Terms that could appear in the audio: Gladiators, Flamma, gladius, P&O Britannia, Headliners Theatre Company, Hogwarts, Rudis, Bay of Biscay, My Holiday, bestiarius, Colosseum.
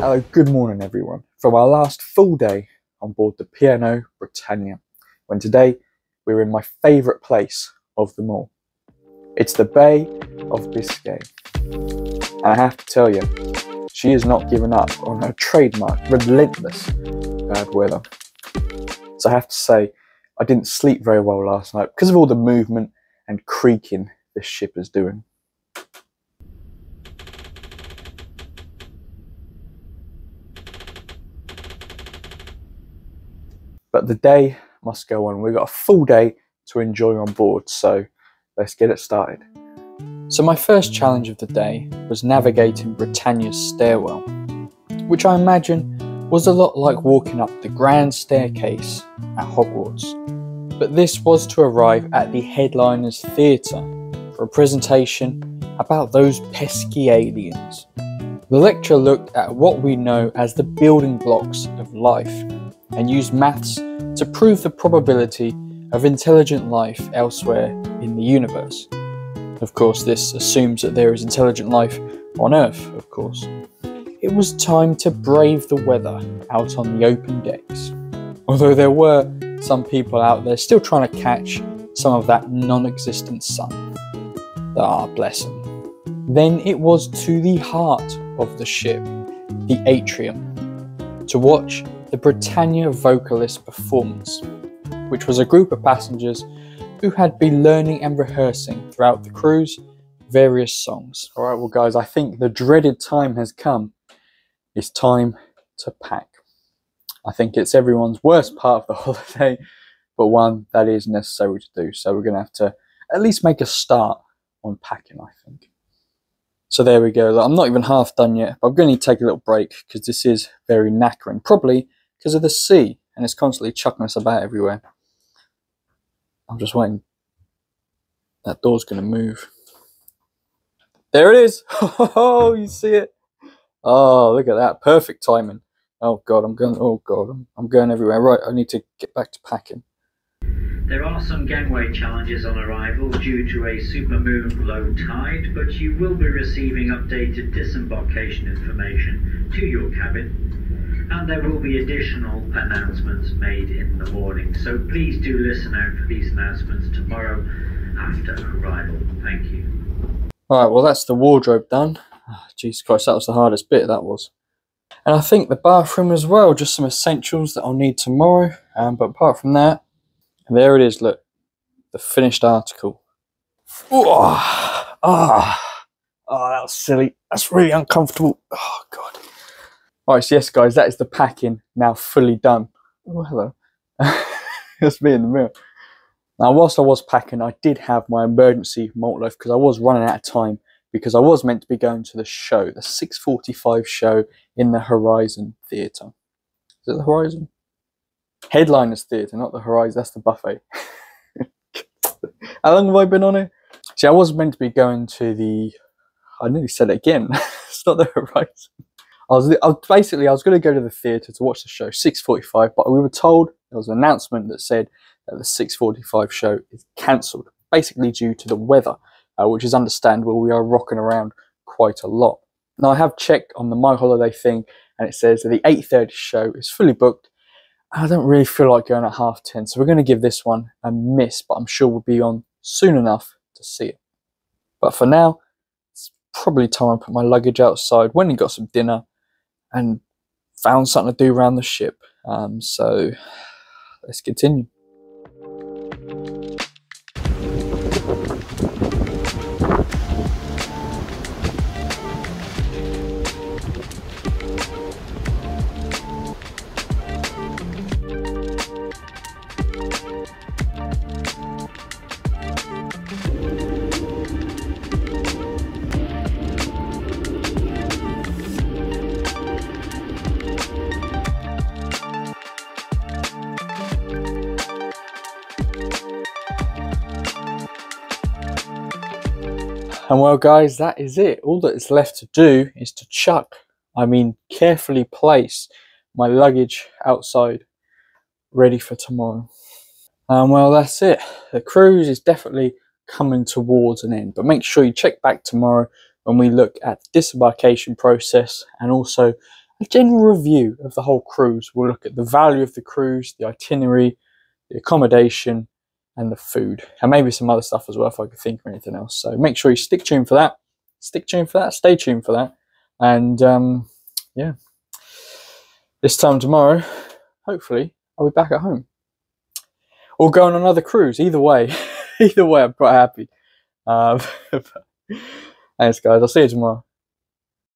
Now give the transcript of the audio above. Hello, good morning everyone, from our last full day on board the P&O Britannia, when today we're in my favourite place of them all. It's the Bay of Biscay, and I have to tell you, she has not given up on her trademark relentless bad weather. So I have to say, I didn't sleep very well last night because of all the movement and creaking this ship is doing. But the day must go on. We've got a full day to enjoy on board, so let's get it started. So my first challenge of the day was navigating Britannia's stairwell, which I imagine was a lot like walking up the grand staircase at Hogwarts. But this was to arrive at the Headliners Theatre for a presentation about those pesky aliens. The lecturer looked at what we know as the building blocks of life, and used maths to prove the probability of intelligent life elsewhere in the universe. Of course, this assumes that there is intelligent life on Earth, of course. It was time to brave the weather out on the open decks, although there were some people out there still trying to catch some of that non-existent sun. Ah, bless them. Then it was to the heart of the ship, the atrium, to watch the Britannia vocalist performance, which was a group of passengers who had been learning and rehearsing throughout the cruise various songs. Alright, well guys, I think the dreaded time has come. It's time to pack. I think it's everyone's worst part of the holiday, but one that is necessary to do, so we're going to have to at least make a start on packing, I think. So there we go. I'm not even half done yet, but I'm going to need to take a little break because this is very knackering, probably because of the sea, and it's constantly chucking us about everywhere. I'm just waiting. That door's going to move. There it is. Oh, you see it? Oh, look at that. Perfect timing. Oh, God, I'm going everywhere. Right, I need to get back to packing. There are some gangway challenges on arrival due to a supermoon low tide, but you will be receiving updated disembarkation information to your cabin, and there will be additional announcements made in the morning. So please do listen out for these announcements tomorrow after arrival. Thank you. All right, well, that's the wardrobe done. Oh, Jesus Christ, that was the hardest bit, that was. And I think the bathroom as well, just some essentials that I'll need tomorrow, but apart from that, there it is, look, the finished article. Ooh, that was silly. That's really uncomfortable. Oh, God. All right, so yes, guys, that is the packing now fully done. Oh, hello. That's me in the mirror. Now, whilst I was packing, I did have my emergency malt loaf because I was running out of time because I was meant to be going to the show, the 6:45 show in the Horizon Theatre. Is it the Horizon? Headliners Theatre, not the Horizon, that's the buffet. How long have I been on it? See, I was meant to be going to the... I nearly said it again. It's not the Horizon. I was going to go to the theatre to watch the show, 6:45, but we were told there was an announcement that said that the 6:45 show is cancelled, basically due to the weather, which is understandable. We are rocking around quite a lot. Now, I have checked on the My Holiday thing, and it says that the 8:30 show is fully booked. I don't really feel like going at 10:30, so we're going to give this one a miss, but I'm sure we'll be on soon enough to see it. But for now, it's probably time I put my luggage outside, went and got some dinner, and found something to do around the ship. So let's continue. And well guys, that is it. All that is left to do is to carefully place my luggage outside, ready for tomorrow. And well, that's it. The cruise is definitely coming towards an end, but make sure you check back tomorrow when we look at the disembarkation process and also a general review of the whole cruise. We'll look at the value of the cruise, the itinerary, the accommodation, and the food, and maybe some other stuff as well if I could think of anything else. So make sure you stick tuned for that. Stick tuned for that. Stay tuned for that. And yeah, this time tomorrow, hopefully, I'll be back at home or go on another cruise. Either way, either way, I'm quite happy. Thanks, guys. I'll see you tomorrow.